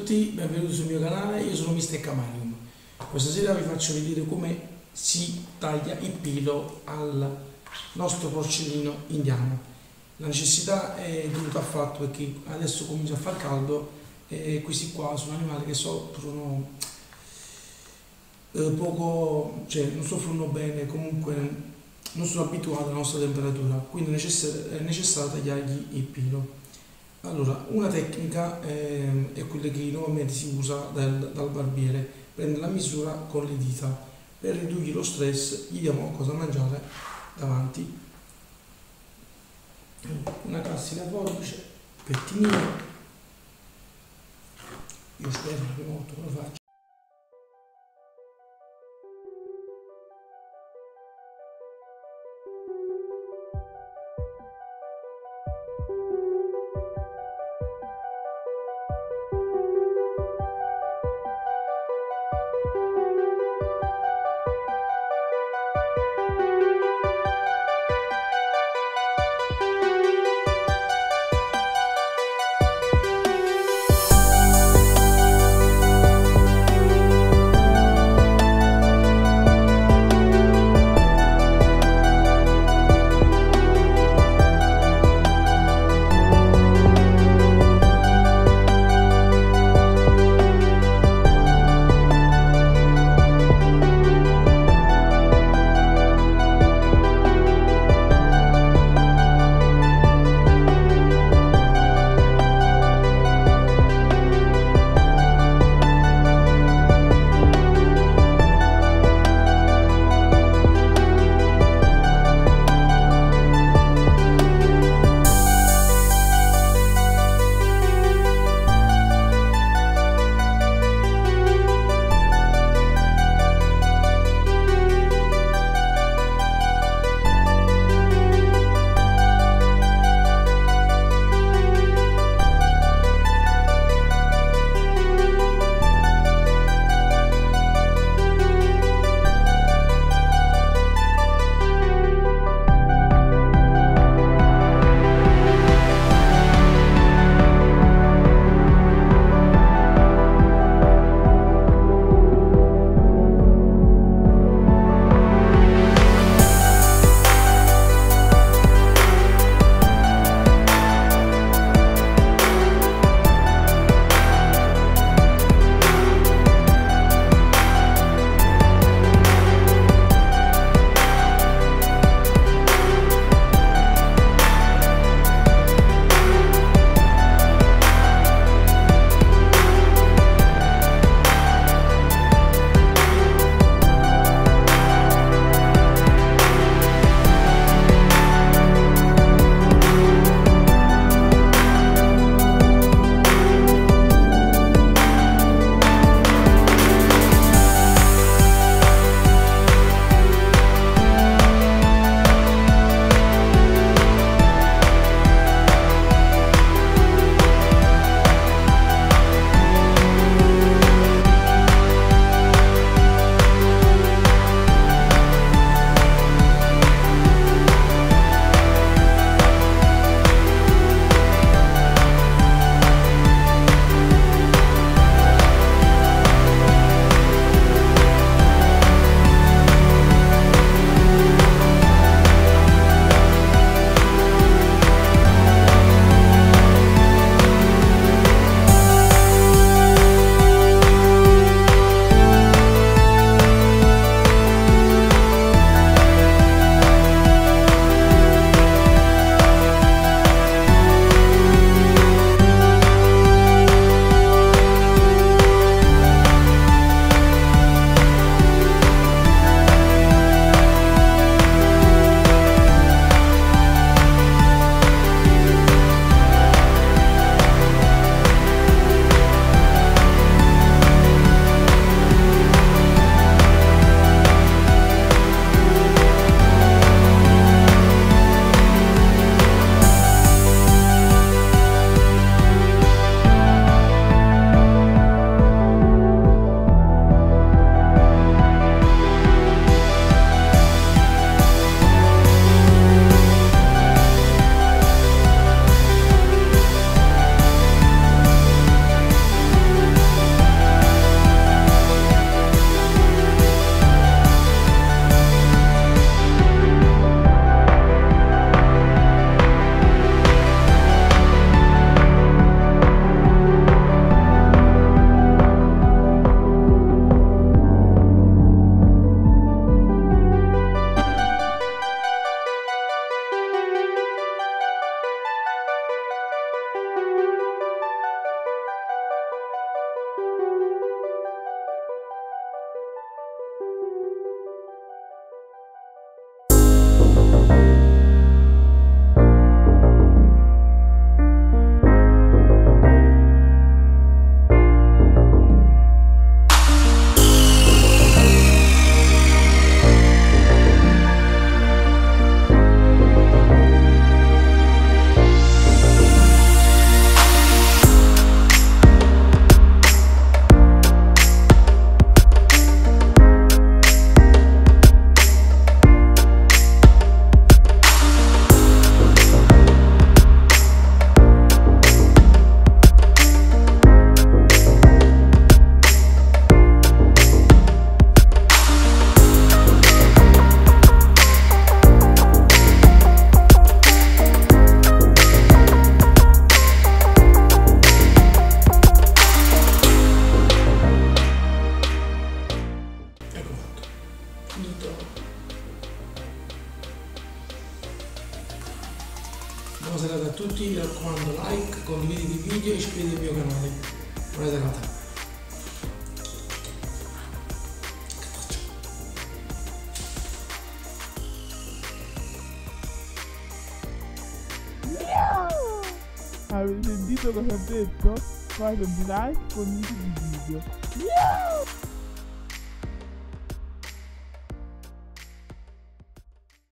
tutti, benvenuti sul mio canale, io sono Mr. Camarium. Questa sera vi faccio vedere come si taglia il pelo al nostro porcellino indiano. La necessità è dovuta al fatto perché adesso comincia a far caldo e questi qua sono animali che soffrono poco, cioè non soffrono bene, comunque non sono abituati alla nostra temperatura, quindi è necessario tagliargli il pelo. Allora, una tecnica è quella che normalmente si usa dal barbiere: prende la misura con le dita. Per ridurgli lo stress gli diamo qualcosa da mangiare davanti, una classica forbice, pettinino. Io spero che la prima volta lo faccio. Buona serata a tutti, mi raccomando like, condividi il video e iscrivetevi al mio canale. Buona serata. Avete sentito cosa ho detto? Fate un like, condividi il video.